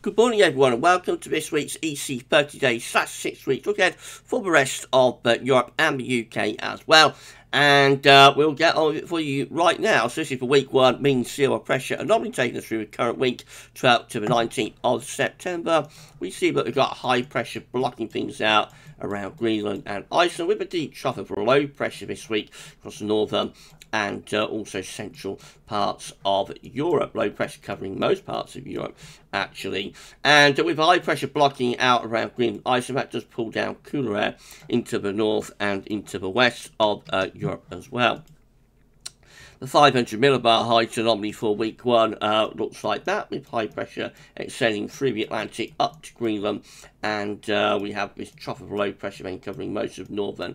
Good morning everyone and welcome to this week's EC 30 days / 6 weeks look ahead for the rest of Europe and the UK as well. And we'll get on it for you right now. So this is for week one, mean sea level pressure anomaly taking us through the current week, 12th to the 19th of September. We see that we've got high pressure blocking things out around Greenland and Iceland with a deep trough of low pressure this week across the northern and also central parts of Europe. Low pressure covering most parts of Europe, actually. And with high pressure blocking out around Greenland and Iceland, that does pull down cooler air into the north and into the west of Europe as well. The 500 millibar height anomaly for week one looks like that, with high pressure extending through the Atlantic up to Greenland, and we have this trough of low pressure then covering most of northern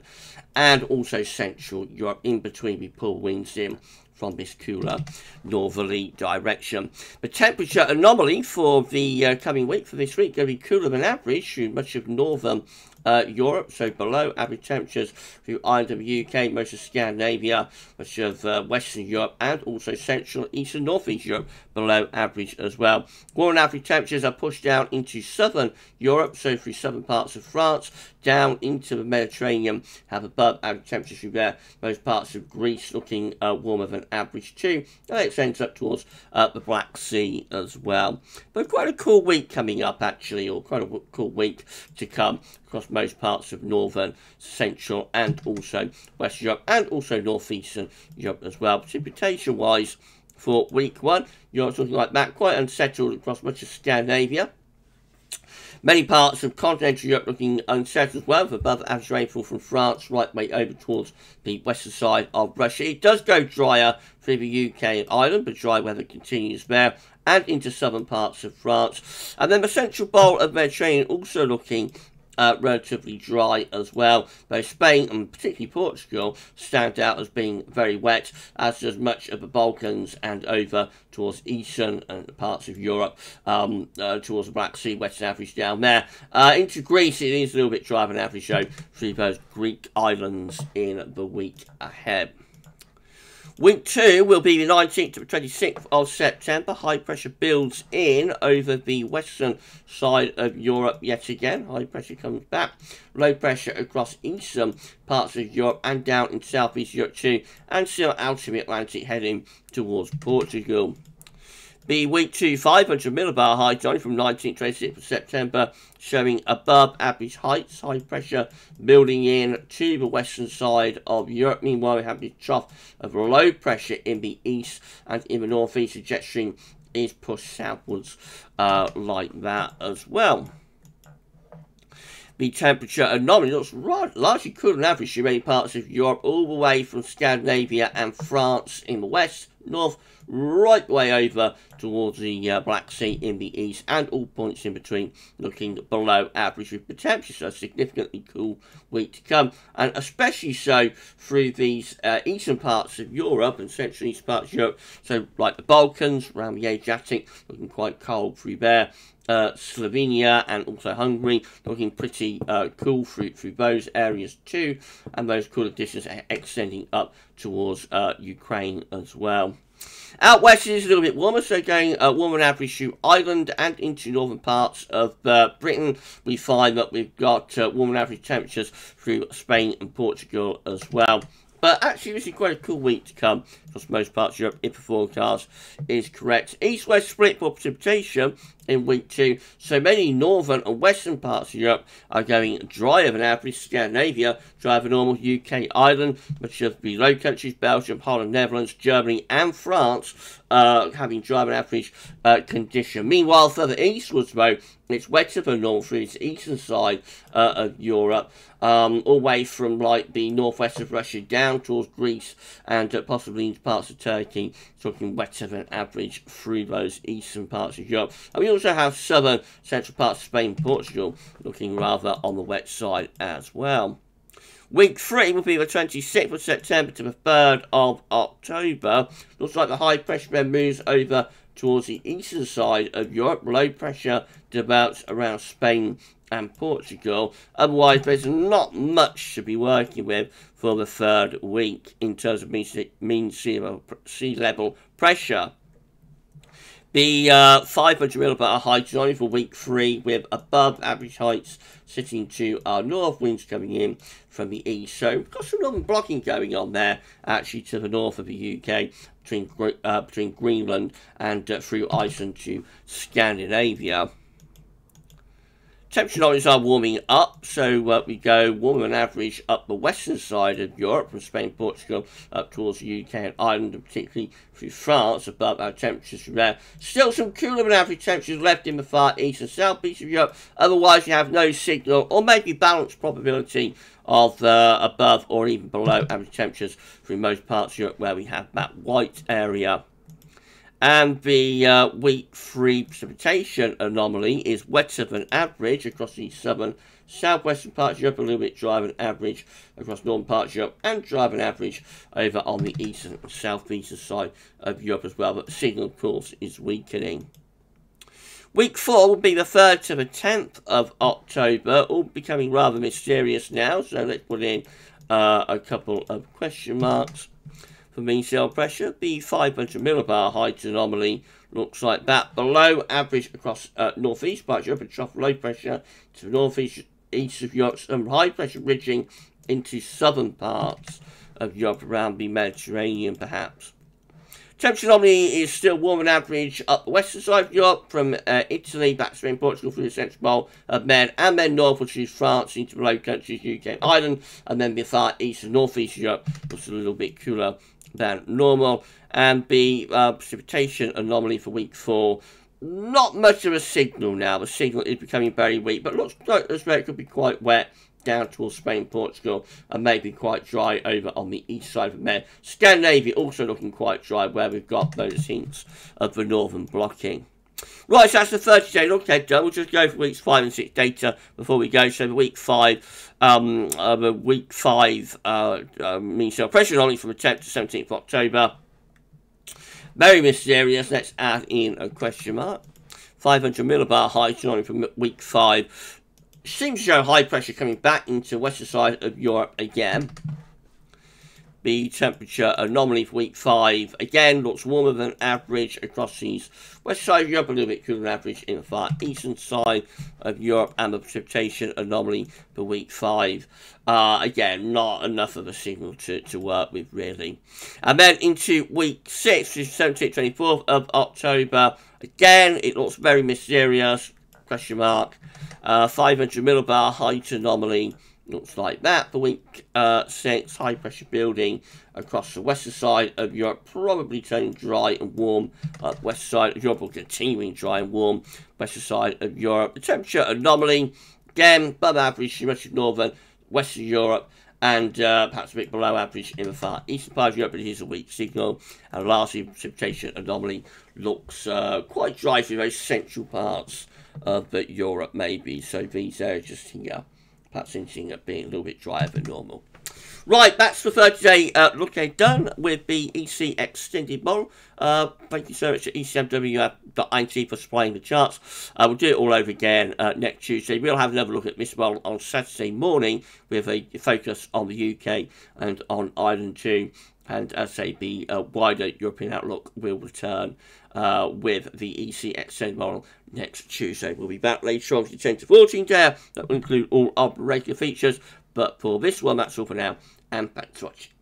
and also central Europe. In between, we pull winds in from this cooler northerly direction. The temperature anomaly for the coming week, for this week, going to be cooler than average through much of northern Europe, so below average temperatures through Ireland and the UK, most of Scandinavia, much of Western Europe, and also Central, East and Northeast Europe below average as well. Warmer average temperatures are pushed down into Southern Europe, so through southern parts of France, down into the Mediterranean, have above average temperatures through there. Most parts of Greece looking warmer than average too, and it extends up towards the Black Sea as well. But quite a cool week coming up actually, or quite a cool week to come across most parts of northern, central and also Western Europe and also northeastern Europe as well. Precipitation wise for week one, Europe's looking like that, quite unsettled across much of Scandinavia. Many parts of continental Europe looking unsettled as well, with above average rainfall from France right way over towards the western side of Russia. It does go drier through the UK and Ireland, but dry weather continues there and into southern parts of France. And then the central bowl of Mediterranean also looking relatively dry as well, though Spain and particularly Portugal stand out as being very wet, as does much of the Balkans and over towards eastern and parts of Europe, towards the Black Sea, western average down there. Into Greece, it is a little bit drier than average though through those Greek islands in the week ahead. Week 2 will be the 19th to the 26th of September. High pressure builds in over the western side of Europe yet again. High pressure comes back. Low pressure across eastern parts of Europe and down in southeast Europe too. And still out of the Atlantic heading towards Portugal. The week 2 500 millibar height only from 19th to 26th of September, showing above average heights, high pressure building in to the western side of Europe. Meanwhile, we have this trough of low pressure in the east and in the northeast. The jet stream is pushed southwards like that as well. The temperature anomaly looks largely cooler than average in many parts of Europe, all the way from Scandinavia and France in the west, north, right way over towards the Black Sea in the east, and all points in between looking below average, with the temperatures a significantly cool week to come, and especially so through these eastern parts of Europe and central east parts of Europe, so like the Balkans, around the Adriatic, looking quite cold through there. Slovenia and also Hungary looking pretty cool through those areas too, and those cooler conditions extending up towards Ukraine as well. Out west it is a little bit warmer, so going warmer than average through Ireland and into northern parts of Britain. We find that we've got warmer than average temperatures through Spain and Portugal as well. But actually, this is quite a cool week to come across most parts of Europe, if the forecast is correct. East-west split for precipitation in week 2. So many northern and western parts of Europe are going drier than average. Scandinavia, drier than normal. UK, Ireland, much of the Low Countries, Belgium, Holland, Netherlands, Germany and France having drier than average condition. Meanwhile, further eastwards though, it's wetter than normal through its eastern side of Europe, all the way from like the northwest of Russia down towards Greece and possibly into parts of Turkey, talking wetter than average through those eastern parts of Europe. And we also have southern, central parts of Spain and Portugal looking rather on the wet side as well. Week 3 will be the 26th of September to the 3rd of October. Looks like the high pressure then moves over towards the eastern side of Europe. Low pressure develops around Spain and Portugal. Otherwise, there's not much to be working with for the 3rd week in terms of mean sea level pressure. The fiber drill bit of hydrology for week 3 with above average heights sitting to our north, winds coming in from the east. So we've got some northern blocking going on there actually to the north of the UK between Greenland and through Iceland to Scandinavia. Temperature lines are warming up, so we go warmer on average up the western side of Europe, from Spain, Portugal, up towards the UK and Ireland, and particularly through France, above our temperatures from there. Still some cooler than average temperatures left in the far east and south east of Europe. Otherwise, you have no signal or maybe balanced probability of above or even below average temperatures through most parts of Europe where we have that white area. And the week 3 precipitation anomaly is wetter than average across the southern, southwestern parts of Europe, a little bit drier than average across northern parts of Europe, and drier than average over on the eastern and southeastern side of Europe as well. But the signal, of course, is weakening. Week 4 will be the 3rd to the 10th of October, all becoming rather mysterious now. So let's put in a couple of question marks. For mean sea pressure, the 500 millibar height anomaly looks like that. Below average across northeast parts of Europe, and trough low pressure to the northeast east of Europe, some high pressure ridging into southern parts of Europe around the Mediterranean perhaps. Temperature anomaly is still warm on average up the western side of Europe, from Italy back to Spain, Portugal, through the central bowl of Med, and then northward to France, into the Low Countries, UK and Ireland, and then the far east and northeast of Europe looks a little bit cooler than normal. And the precipitation anomaly for week 4, not much of a signal now. The signal is becoming very weak, but looks like it could be quite wet down towards Spain, Portugal, and maybe quite dry over on the east side of Med. Scandinavia also looking quite dry, where we've got those hints of the northern blocking. Right, so that's the 30-day look ahead done. We'll just go for weeks 5 and 6 data before we go. So the week five mean sea pressure anomaly from the 10th to 17th of October. Very mysterious. Let's add in a question mark. 500 millibar height anomaly from week 5 seems to show high pressure coming back into western side of Europe again. The temperature anomaly for week 5, again, looks warmer than average across the west side of Europe, a little bit cooler than average in the far eastern side of Europe, and the precipitation anomaly for week 5. Again, not enough of a signal to work with, really. And then into week 6, which is 17th, 24th of October. Again, it looks very mysterious, question mark. 500 millibar height anomaly. Looks like that for week 6, high pressure building across the western side of Europe, probably turning dry and warm up west side of Europe, or continuing dry and warm western side of Europe. The temperature anomaly, again, above average in much of northern, western Europe, and perhaps a bit below average in the far eastern part of Europe, but here's a weak signal. And lastly, precipitation anomaly looks quite dry through those central parts of Europe, maybe. So these are just here. Perhaps interesting at being a little bit drier than normal. Right, that's the 30-day look ahead done with the EC Extended Model. Thank you so much to ECMWF.int for supplying the charts. We'll do it all over again next Tuesday. We'll have another look at this model on Saturday morning with a focus on the UK and on Ireland too. And as I say, the wider European outlook will return with the EC Extended Model next Tuesday. We'll be back later on for the 10 to 14 day. That will include all our regular features. But for this one, that's all for now. And back to watching.